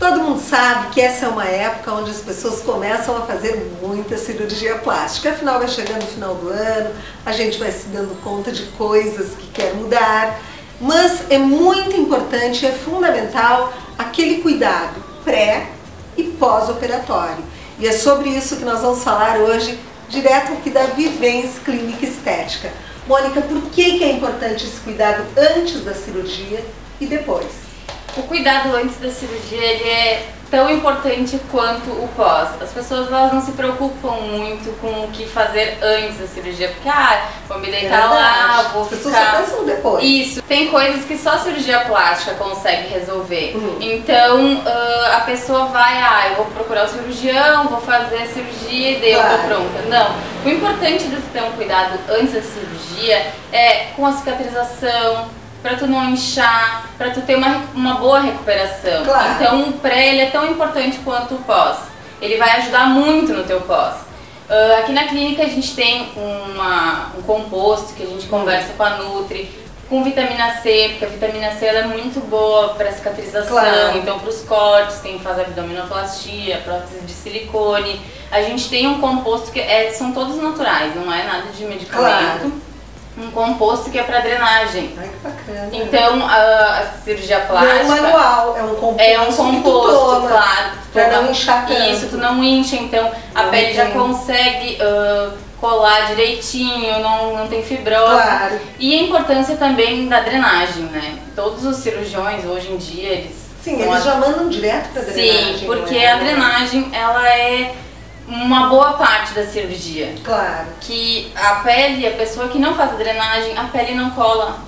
Todo mundo sabe que essa é uma época onde as pessoas começam a fazer muita cirurgia plástica. Afinal, vai chegando o final do ano, a gente vai se dando conta de coisas que quer mudar. Mas é muito importante, é fundamental aquele cuidado pré e pós-operatório. E é sobre isso que nós vamos falar hoje, direto aqui da Vivenz Clínica Estética. Mônica, por que é importante esse cuidado antes da cirurgia e depois? O cuidado antes da cirurgia ele é tão importante quanto o pós. As pessoas elas não se preocupam muito com o que fazer antes da cirurgia, porque vou me deitar lá, vou ficar... As pessoas só pensam depois. Isso. Tem coisas que só a cirurgia plástica consegue resolver. Então a pessoa vai, eu vou procurar o cirurgião, vou fazer a cirurgia e daí eu tô pronta. Não. O importante de ter um cuidado antes da cirurgia é com a cicatrização, pra tu não inchar, pra tu ter uma boa recuperação. Claro. Então o pré ele é tão importante quanto o pós. Ele vai ajudar muito no teu pós. Aqui na clínica a gente tem um composto que a gente conversa com a Nutri, com vitamina C, porque a vitamina C ela é muito boa pra cicatrização, então pros cortes, quem faz abdominoplastia, prótese de silicone. A gente tem um composto que são todos naturais, não é nada de medicamento. Um composto que é para drenagem. Ai, que bacana. Então, a cirurgia plástica... Não é um manual, é um composto. É um composto, claro. Para não inchar tanto. Isso, tu não incha, então a pele já consegue colar direitinho, não tem fibrose. Claro. E a importância também da drenagem, né? Todos os cirurgiões, hoje em dia, eles... Sim, eles já mandam direto para drenagem. Sim, porque a drenagem, ela é... uma boa parte da cirurgia. Claro. Que a pele, a pessoa que não faz a drenagem, a pele não cola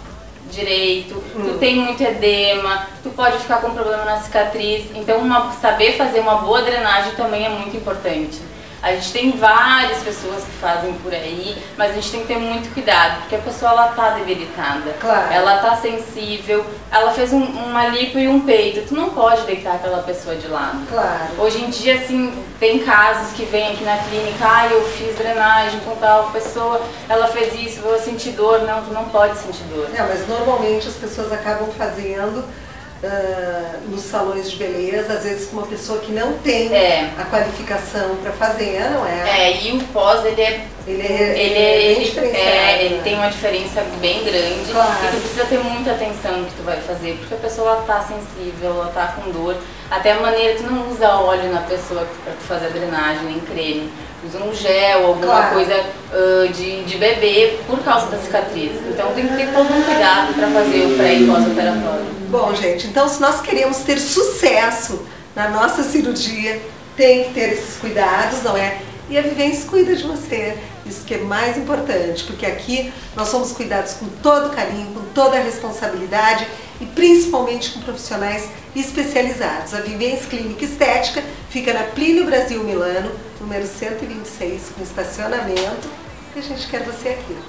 direito, tu tem muito edema, tu pode ficar com problema na cicatriz. Então saber fazer uma boa drenagem também é muito importante. A gente tem várias pessoas que fazem por aí, mas a gente tem que ter muito cuidado, porque a pessoa ela tá debilitada, ela tá sensível, ela fez uma lipo e um peito, tu não pode deitar aquela pessoa de lado. Hoje em dia, assim, tem casos que vêm aqui na clínica, eu fiz drenagem com tal pessoa, ela fez isso, vou sentir dor. Não, tu não pode sentir dor. Não, mas normalmente as pessoas acabam fazendo... nos salões de beleza, às vezes com uma pessoa que não tem a qualificação para fazer, não é? E o pós ele tem uma diferença bem grande. E tu precisa ter muita atenção no que tu vai fazer, porque a pessoa ela tá sensível, ela tá com dor. Até a maneira, tu não usa óleo na pessoa para tu fazer a drenagem, nem creme. Usa um gel, alguma coisa de bebê, por causa da cicatriz. Então tem que ter todo um cuidado para fazer o pré e pós-operatório. Bom, gente, então se nós queremos ter sucesso na nossa cirurgia, tem que ter esses cuidados, não é? E a Vivenz cuida de você, isso que é mais importante, porque aqui nós somos cuidados com todo carinho, com toda a responsabilidade e principalmente com profissionais especializados. A Vivenz Clínica Estética fica na Plínio Brasil Milano, número 126, com estacionamento, e a gente quer você aqui.